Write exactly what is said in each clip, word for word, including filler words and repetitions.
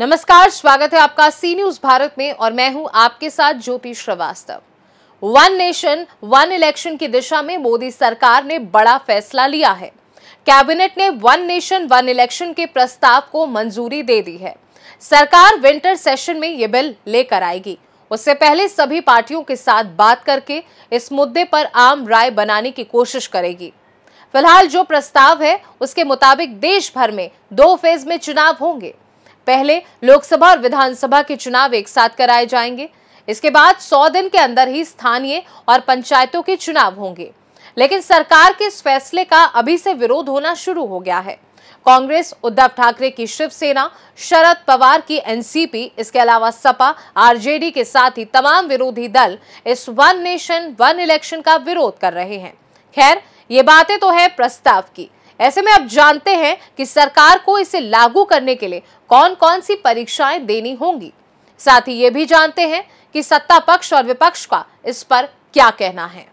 नमस्कार, स्वागत है आपका सी न्यूज भारत में और मैं हूं आपके साथ Jyoti Shrivastava. One nation one election की दिशा में मोदी सरकार ने बड़ा फैसला लिया है। कैबिनेट ने वन नेशन वन इलेक्शन के प्रस्ताव को मंजूरी दे दी है। सरकार विंटर सेशन में ये बिल लेकर आएगी। उससे पहले सभी पार्टियों के साथ बात करके इस मुद्दे पर आम राय बनाने की कोशिश करेगी। फिलहाल जो प्रस्ताव है उसके मुताबिक देश भर में दो फेज में चुनाव होंगे। पहले लोकसभा और विधानसभा के चुनाव एक साथ कराए जाएंगे। इसके बाद सौ दिन के अंदर ही स्थानीय और पंचायतों के चुनाव होंगे। लेकिन सरकार के इस फैसले का अभी से विरोध होना शुरू हो गया है। कांग्रेस, उद्धव ठाकरे की शिवसेना, शरद पवार की एनसीपी, इसके अलावा सपा, आरजेडी के साथ ही तमाम विरोधी दल इस वन नेशन वन इलेक्शन का विरोध कर रहे हैं। खैर, ये बातें तो है प्रस्ताव की, ऐसे में अब जानते हैं कि सरकार को इसे लागू करने के लिए कौन कौन सी परीक्षाएं देनी होंगी। साथ ही ये भी जानते हैं कि सत्ता पक्ष और विपक्ष का इस पर क्या कहना है।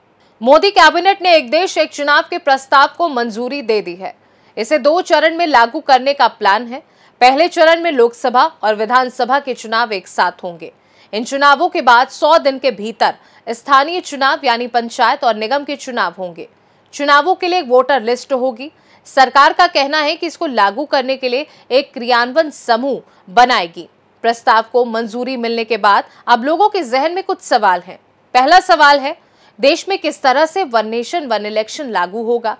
मोदी कैबिनेट ने एक देश एक चुनाव के प्रस्ताव को मंजूरी दे दी है। इसे दो चरण में लागू करने का प्लान है। पहले चरण में लोकसभा और विधानसभा के चुनाव एक साथ होंगे। इन चुनावों के बाद सौ दिन के भीतर स्थानीय चुनाव यानी पंचायत और निगम के चुनाव होंगे। चुनावों के लिए वोटर लिस्ट होगी। सरकार का कहना है कि इसको लागू करने के लिए एक क्रियान्वयन समूह बनाएगी। प्रस्ताव को मंजूरी मिलने के बाद अब लोगों के जहन में कुछ सवाल हैं। पहला सवाल है, देश में किस तरह से वन नेशन वन इलेक्शन लागू होगा?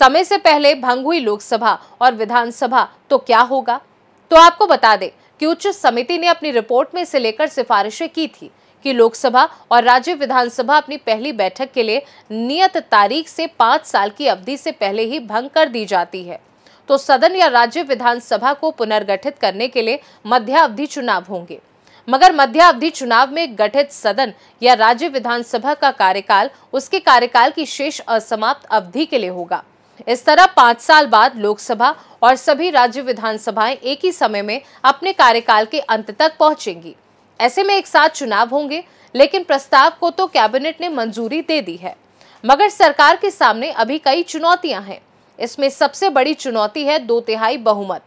समय से पहले भंग हुई लोकसभा और विधानसभा तो क्या होगा? तो आपको बता दें कि उच्च समिति ने अपनी रिपोर्ट में इसे लेकर सिफारिशें की थी कि लोकसभा और राज्य विधानसभा अपनी पहली बैठक के लिए नियत तारीख से पाँच साल की अवधि से पहले ही भंग कर दी जाती है, तो सदन या राज्य विधानसभा को पुनर्गठित करने के लिए मध्यावधि चुनाव होंगे। मगर मध्यावधि चुनाव में गठित सदन या राज्य विधानसभा का कार्यकाल उसके कार्यकाल की शेष असमाप्त अवधि के लिए होगा। इस तरह पाँच साल बाद लोकसभा और सभी राज्य विधानसभाएं एक ही समय में अपने कार्यकाल के अंत तक पहुंचेंगी। ऐसे में एक साथ चुनाव होंगे। लेकिन प्रस्ताव को तो कैबिनेट ने मंजूरी दे दी है, मगर सरकार के सामने अभी कई चुनौतियां हैं। इसमें सबसे बड़ी चुनौती है दो तिहाई बहुमत।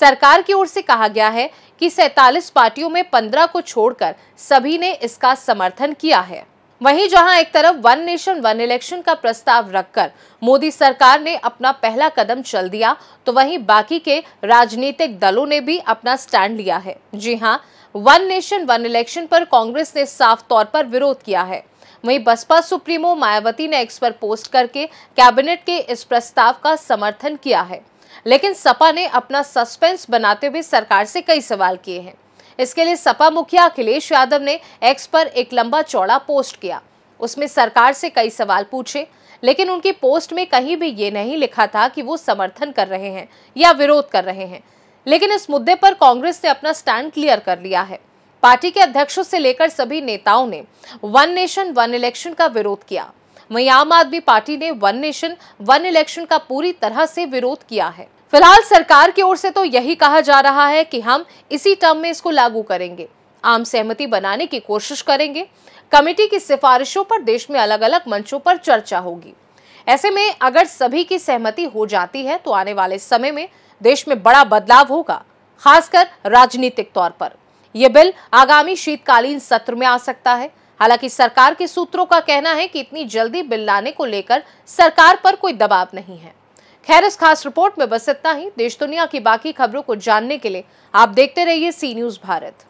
सरकार की ओर से कहा गया है कि सैंतालीस पार्टियों में पंद्रह को छोड़कर सभी ने इसका समर्थन किया है। वहीं जहां एक तरफ वन नेशन वन इलेक्शन का प्रस्ताव रखकर मोदी सरकार ने अपना पहला कदम चल दिया, तो वहीं बाकी के राजनीतिक दलों ने भी अपना स्टैंड लिया है। जी हां, वन नेशन वन इलेक्शन पर कांग्रेस ने साफ तौर पर विरोध किया है। वहीं बसपा सुप्रीमो मायावती ने एक्स पर पोस्ट करके कैबिनेट के इस प्रस्ताव का समर्थन किया है। लेकिन सपा ने अपना सस्पेंस बनाते हुए सरकार से कई सवाल किए हैं। इसके लिए सपा मुखिया अखिलेश यादव ने एक्स पर एक लंबा चौड़ा पोस्ट किया। उसमें सरकार से कई सवाल पूछे, लेकिन उनकी पोस्ट में कहीं भी ये नहीं लिखा था कि वो समर्थन कर रहे हैं या विरोध कर रहे हैं। लेकिन इस मुद्दे पर कांग्रेस ने अपना स्टैंड क्लियर कर लिया है। पार्टी के अध्यक्षों से लेकर सभी नेताओं ने वन नेशन वन इलेक्शन का विरोध किया। वहीं आम आदमी पार्टी ने वन नेशन वन इलेक्शन का पूरी तरह से विरोध किया है। फिलहाल सरकार की ओर से तो यही कहा जा रहा है कि हम इसी टर्म में इसको लागू करेंगे, आम सहमति बनाने की कोशिश करेंगे। कमेटी की सिफारिशों पर देश में अलग अलग मंचों पर चर्चा होगी। ऐसे में अगर सभी की सहमति हो जाती है तो आने वाले समय में देश में बड़ा बदलाव होगा, खासकर राजनीतिक तौर पर। यह बिल आगामी शीतकालीन सत्र में आ सकता है। हालांकि सरकार के सूत्रों का कहना है कि इतनी जल्दी बिल लाने को लेकर सरकार पर कोई दबाव नहीं है। खैर, इस खास रिपोर्ट में बस इतना ही। देश दुनिया की बाकी खबरों को जानने के लिए आप देखते रहिए सी न्यूज़ भारत।